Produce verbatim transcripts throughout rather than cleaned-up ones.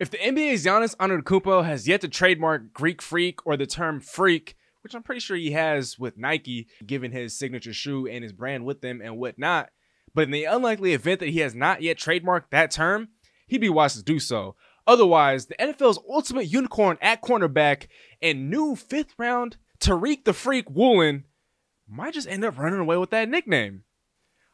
If the N B A's Giannis Antetokounmpo has yet to trademark Greek Freak or the term freak, which I'm pretty sure he has with Nike, given his signature shoe and his brand with them and whatnot, but in the unlikely event that he has not yet trademarked that term, he'd be wise to do so. Otherwise, the N F L's ultimate unicorn at cornerback and new fifth round Tariq the Freak Woolen might just end up running away with that nickname.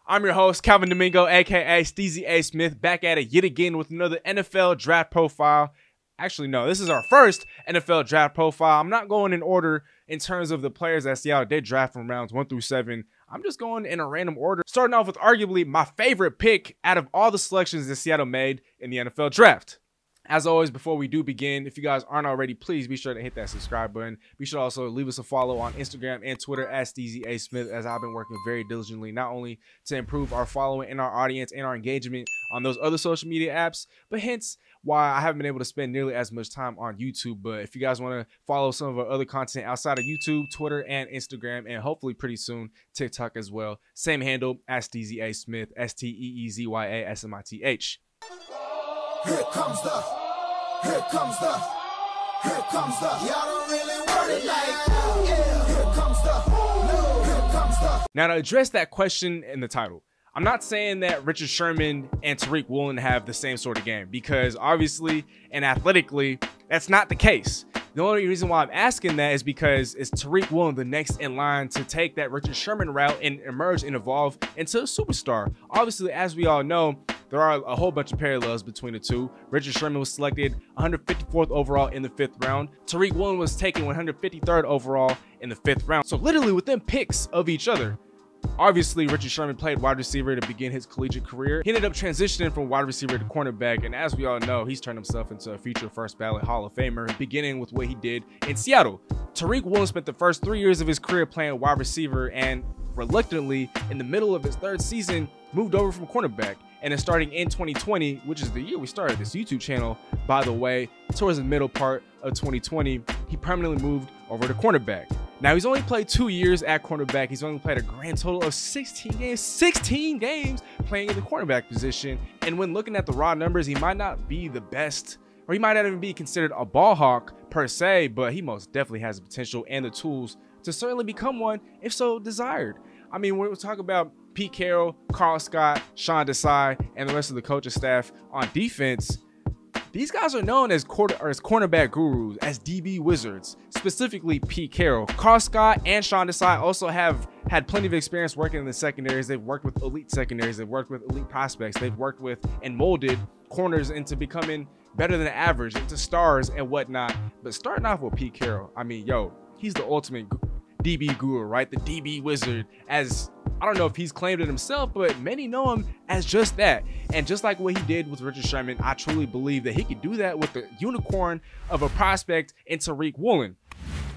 I'm your host, Calvin Domingo, aka Steezy A. Smith, back at it yet again with another N F L draft profile. Actually, no, this is our first N F L draft profile. I'm not going in order in terms of the players that Seattle did draft from rounds one through seven. I'm just going in a random order, starting off with arguably my favorite pick out of all the selections that Seattle made in the N F L draft. As always, before we do begin, if you guys aren't already, please be sure to hit that subscribe button. Be sure to also leave us a follow on Instagram and Twitter at Steezy A. Smith, as I've been working very diligently, not only to improve our following and our audience and our engagement on those other social media apps, but hence why I haven't been able to spend nearly as much time on YouTube. But if you guys want to follow some of our other content outside of YouTube, Twitter, and Instagram, and hopefully pretty soon TikTok as well, same handle at Steezy A. Smith, S T E E Z Y A S M I T H. Here comes the, here comes the, here comes the, y'all don't really want it like that. Yeah. Here comes the, no, here comes the. Now to address that question in the title, I'm not saying that Richard Sherman and Tariq Woolen have the same sort of game, because obviously and athletically, that's not the case. The only reason why I'm asking that is because is Tariq Woolen the next in line to take that Richard Sherman route and emerge and evolve into a superstar? Obviously, as we all know, there are a whole bunch of parallels between the two. Richard Sherman was selected one hundred fifty-fourth overall in the fifth round. Tariq Woolen was taken one hundred fifty-third overall in the fifth round. So literally within picks of each other. Obviously, Richard Sherman played wide receiver to begin his collegiate career. He ended up transitioning from wide receiver to cornerback, and as we all know, he's turned himself into a future first ballot Hall of Famer, beginning with what he did in Seattle. Tariq Woolen spent the first three years of his career playing wide receiver and, reluctantly, in the middle of his third season, moved over from cornerback. And then starting in twenty twenty, which is the year we started this YouTube channel, by the way, towards the middle part of twenty twenty, he permanently moved over to cornerback. Now, he's only played two years at cornerback. He's only played a grand total of sixteen games, sixteen games playing in the cornerback position. And when looking at the raw numbers, he might not be the best, or he might not even be considered a ball hawk per se, but he most definitely has the potential and the tools to certainly become one if so desired. I mean, when we talk about Pete Carroll, Carl Scott, Sean Desai, and the rest of the coaching staff on defense, these guys are known as quarter or as cornerback gurus, as D B wizards, specifically Pete Carroll. Carl Scott and Sean Desai also have had plenty of experience working in the secondaries. They've worked with elite secondaries. They've worked with elite prospects. They've worked with and molded corners into becoming better than average, into stars and whatnot. But starting off with Pete Carroll, I mean, yo, he's the ultimate D B guru, right? The D B wizard, as I don't know if he's claimed it himself, but many know him as just that. And just like what he did with Richard Sherman, I truly believe that he could do that with the unicorn of a prospect in Tariq Woolen.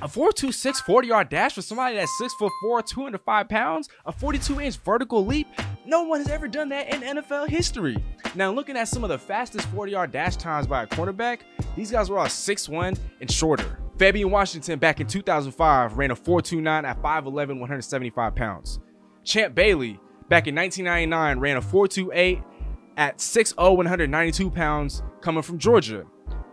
A four two six forty yard dash for somebody that's six foot four, two hundred five pounds, a forty-two inch vertical leap. No one has ever done that in N F L history. Now, looking at some of the fastest forty yard dash times by a cornerback, these guys were all six one and shorter. Fabian Washington back in two thousand five ran a four two nine at five eleven, one hundred seventy-five pounds. Champ Bailey back in nineteen ninety-nine ran a four two eight at six oh, one hundred ninety-two pounds, coming from Georgia.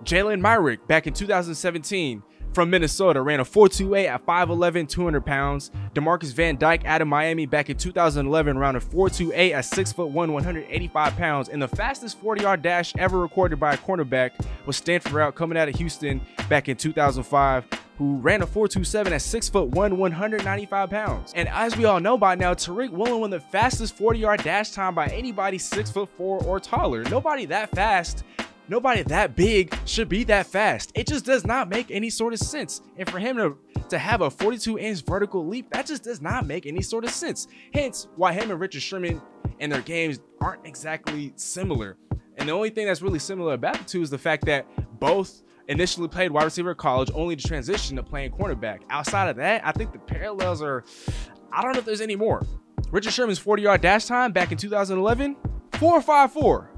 Jalen Myrick back in two thousand seventeen from Minnesota ran a four two eight at five eleven, two hundred pounds. Demarcus Van Dyke out of Miami back in two thousand eleven ran a four two eight at six one, one hundred eighty-five pounds. And the fastest forty yard dash ever recorded by a cornerback was Stanford Route coming out of Houston back in two thousand five. Who ran a four two seven at six one, one hundred ninety-five pounds. And as we all know by now, Tariq Woolen won the fastest forty yard dash time by anybody six foot four or taller. Nobody that fast, nobody that big should be that fast. It just does not make any sort of sense. And for him to, to have a forty-two inch vertical leap, that just does not make any sort of sense. Hence why him and Richard Sherman and their games aren't exactly similar. And the only thing that's really similar about the two is the fact that both initially played wide receiver at college, only to transition to playing cornerback. Outside of that, I think the parallels are, I don't know if there's any more. Richard Sherman's forty yard dash time back in two thousand eleven, four five four.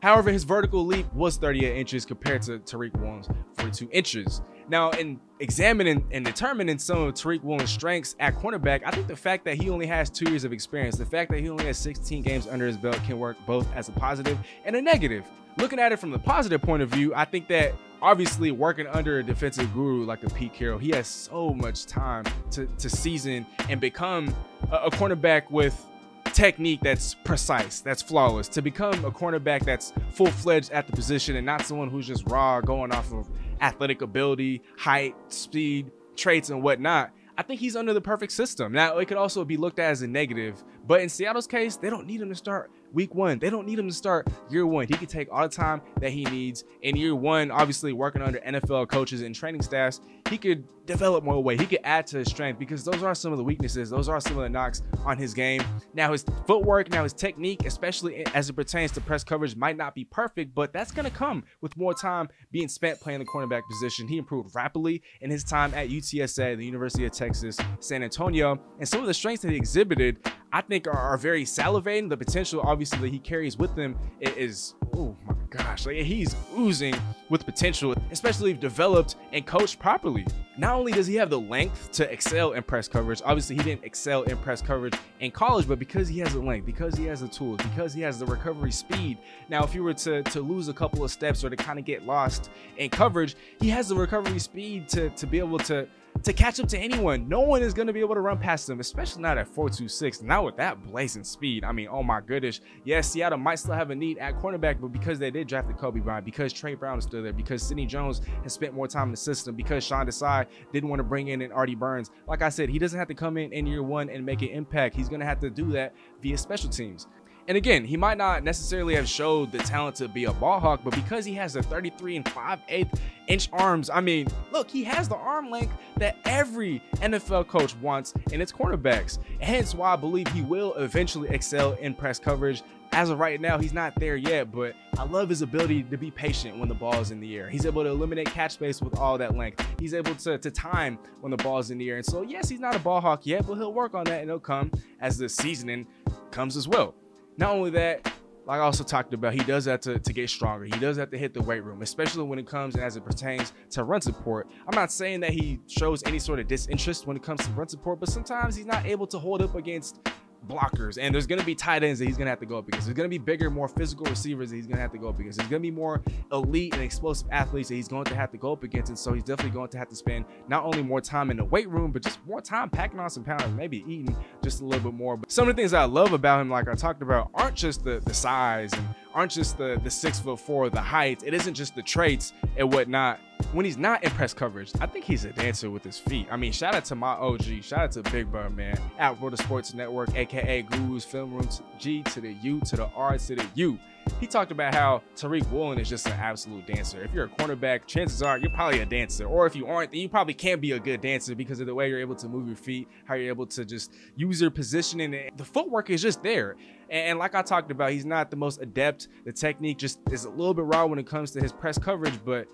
However, his vertical leap was thirty-eight inches compared to Tariq Woolen's forty-two inches. Now, in examining and determining some of Tariq Woolen's strengths at cornerback, I think the fact that he only has two years of experience, the fact that he only has sixteen games under his belt can work both as a positive and a negative. Looking at it from the positive point of view, I think that obviously working under a defensive guru like a Pete Carroll, he has so much time to, to season and become a, a cornerback with technique that's precise, that's flawless, to become a cornerback that's full-fledged at the position and not someone who's just raw going off of athletic ability, height, speed, traits, and whatnot. I think he's under the perfect system. Now, it could also be looked at as a negative, but in Seattle's case, they don't need him to start week one. They don't need him to start year one. He can take all the time that he needs. In year one, obviously working under N F L coaches and training staffs, he could develop more weight. He could add to his strength because those are some of the weaknesses. Those are some of the knocks on his game. Now, his footwork, now his technique, especially as it pertains to press coverage, might not be perfect, but that's going to come with more time being spent playing the cornerback position. He improved rapidly in his time at U T S A, the University of Texas. Texas, San Antonio, and some of the strengths that he exhibited, I think, are, are very salivating. The potential, obviously, that he carries with him is, oh my gosh, like he's oozing with potential, especially if developed and coached properly. Not only does he have the length to excel in press coverage, obviously he didn't excel in press coverage in college, but because he has the length, because he has the tools, because he has the recovery speed. Now, if you were to, to lose a couple of steps or to kind of get lost in coverage, he has the recovery speed to, to be able to, to catch up to anyone. No one is going to be able to run past him, especially not at four two six, not with that blazing speed. I mean, oh my goodness. Yes, Seattle might still have a need at cornerback, but because they did draft the Kobe Bryant, because Trey Brown is still there, because Sidney Jones has spent more time in the system, because Sean Desai didn't want to bring in an Artie Burns. Like I said, he doesn't have to come in in year one and make an impact. He's going to have to do that via special teams. And again, he might not necessarily have showed the talent to be a ball hawk, but because he has the thirty-three and five-eighths inch arms, I mean, look, he has the arm length that every N F L coach wants in its cornerbacks. Hence why I believe he will eventually excel in press coverage. As of right now, he's not there yet, but I love his ability to be patient when the ball is in the air. He's able to eliminate catch space with all that length. He's able to, to time when the ball is in the air. And so, yes, he's not a ball hawk yet, but he'll work on that, and it'll come as the seasoning comes as well. Not only that, like I also talked about, he does have to, to get stronger. He does have to hit the weight room, especially when it comes and as it pertains to run support. I'm not saying that he shows any sort of disinterest when it comes to run support, but sometimes he's not able to hold up against blockers, and there's going to be tight ends that he's going to have to go up against. There's going to be bigger, more physical receivers that he's going to have to go up against. There's going to be more elite and explosive athletes that he's going to have to go up against, and so he's definitely going to have to spend not only more time in the weight room, but just more time packing on some pounds, maybe eating just a little bit more. But some of the things I love about him, like I talked about, aren't just the, the size and aren't just the, the six foot four, the height. It isn't just the traits and whatnot. When he's not in press coverage, I think he's a dancer with his feet. I mean, shout out to my O G. Shout out to Big Bird, man. At World of Sports Network, A K A Guru's Film Room, G to the U to the R to the U. He talked about how Tariq Woolen is just an absolute dancer. If you're a cornerback, chances are you're probably a dancer. Or if you aren't, then you probably can't be a good dancer because of the way you're able to move your feet, how you're able to just use your positioning. The footwork is just there. And like I talked about, he's not the most adept. The technique just is a little bit raw when it comes to his press coverage, but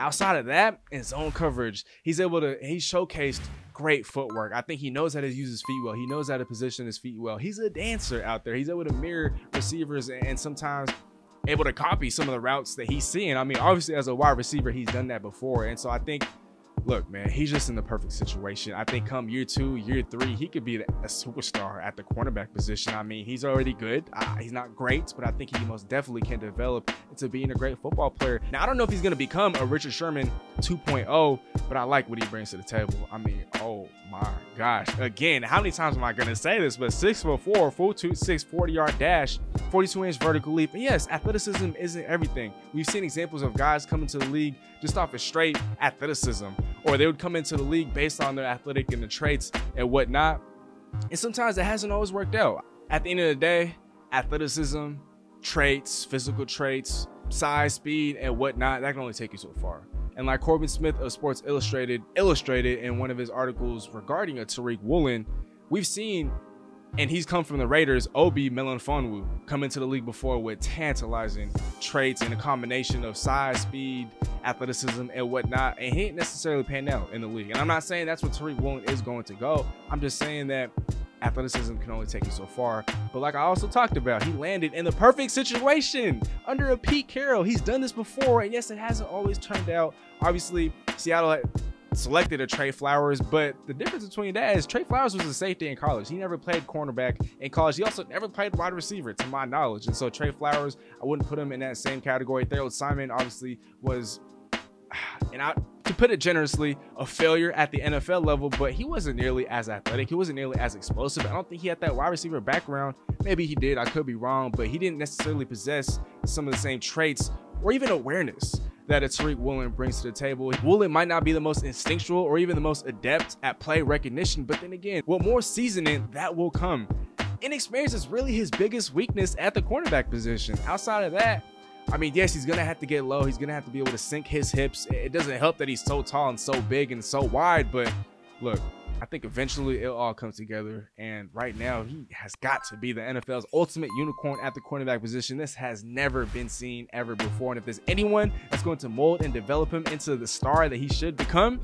outside of that, in zone coverage, he's able to, he showcased great footwork. I think he knows how to use his feet well. He knows how to position his feet well. He's a dancer out there. He's able to mirror receivers and sometimes able to copy some of the routes that he's seeing. I mean, obviously as a wide receiver, he's done that before. And so I think, look, man, he's just in the perfect situation. I think come year two, year three, he could be a superstar at the cornerback position. I mean, he's already good. Uh, he's not great, but I think he most definitely can develop into being a great football player. Now, I don't know if he's going to become a Richard Sherman two point oh, but I like what he brings to the table. I mean, oh my gosh. Again, how many times am I going to say this? But six foot four, full two six, forty yard dash, forty-two inch vertical leap. And yes, athleticism isn't everything. We've seen examples of guys coming to the league just off of straight athleticism, or they would come into the league based on their athletic and the traits and whatnot. And sometimes it hasn't always worked out. At the end of the day, athleticism, traits, physical traits, size, speed, and whatnot, that can only take you so far. And like Corbin Smith of Sports Illustrated illustrated in one of his articles regarding a Tariq Woolen, we've seen, and he's come from the Raiders, Obi Melifonwu, come into the league before with tantalizing traits and a combination of size, speed, athleticism, and whatnot, and he ain't necessarily panned out in the league. And I'm not saying that's where Tariq Woolen is going to go. I'm just saying that athleticism can only take you so far. But like I also talked about, he landed in the perfect situation under a Pete Carroll. He's done this before, and yes, it hasn't always turned out. Obviously, Seattle had selected a Trey Flowers, but the difference between that is Trey Flowers was a safety in college. He never played cornerback in college. He also never played wide receiver, to my knowledge. And so Trey Flowers, I wouldn't put him in that same category. Therold Simon obviously was, and I, to put it generously, a failure at the N F L level, but he wasn't nearly as athletic. He wasn't nearly as explosive. I don't think he had that wide receiver background. Maybe he did, I could be wrong, but he didn't necessarily possess some of the same traits or even awareness that a Tariq Woolen brings to the table. Woolen might not be the most instinctual or even the most adept at play recognition, but then again, with more seasoning, that will come. Inexperience is really his biggest weakness at the cornerback position. Outside of that, I mean, yes, he's gonna have to get low. He's gonna have to be able to sink his hips. It doesn't help that he's so tall and so big and so wide, but look, I think eventually it all comes together. And right now, he has got to be the N F L's ultimate unicorn at the cornerback position. This has never been seen ever before. And if there's anyone that's going to mold and develop him into the star that he should become,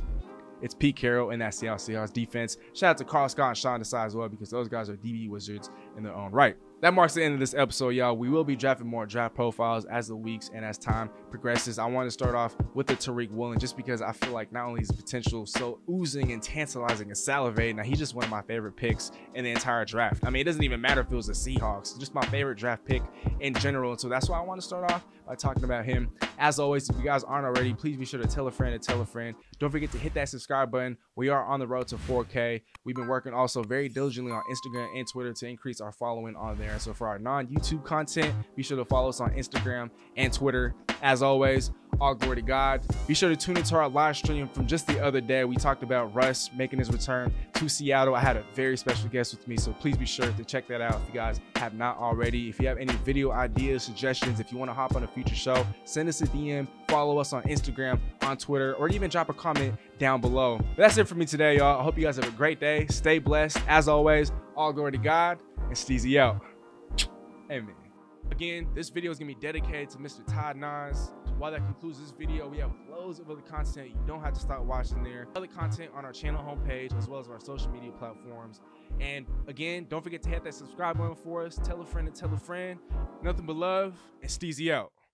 it's Pete Carroll and that Seattle Seahawks defense. Shout out to Carl Scott and Sean Desai as well, because those guys are D B wizards in their own right. That marks the end of this episode, y'all. We will be drafting more draft profiles as the weeks and as time progresses. I want to start off with the Tariq Woolen, just because I feel like not only is his potential so oozing and tantalizing and salivating, now he's just one of my favorite picks in the entire draft. I mean, it doesn't even matter if it was the Seahawks, just my favorite draft pick in general. And so that's why I want to start off by talking about him. As always, if you guys aren't already, please be sure to tell a friend and tell a friend. Don't forget to hit that subscribe button. We are on the road to four K. We've been working also very diligently on Instagram and Twitter to increase our following on there. And so for our non-YouTube content, be sure to follow us on Instagram and Twitter. As always, all glory to God. Be sure to tune into our live stream from just the other day. We talked about Russ making his return to Seattle. I had a very special guest with me, so please be sure to check that out if you guys have not already. If you have any video ideas, suggestions, if you want to hop on a future show, send us a D M, follow us on Instagram, on Twitter, or even drop a comment down below. But that's it for me today, y'all. I hope you guys have a great day. Stay blessed. As always, all glory to God, and Steezy out. Amen. Again, this video is going to be dedicated to Mister Todd Nyes. While that concludes this video, we have loads of other content. You don't have to stop watching there. Other content on our channel homepage, as well as our social media platforms. And again, don't forget to hit that subscribe button for us. Tell a friend and tell a friend. Nothing but love, and Steezy out.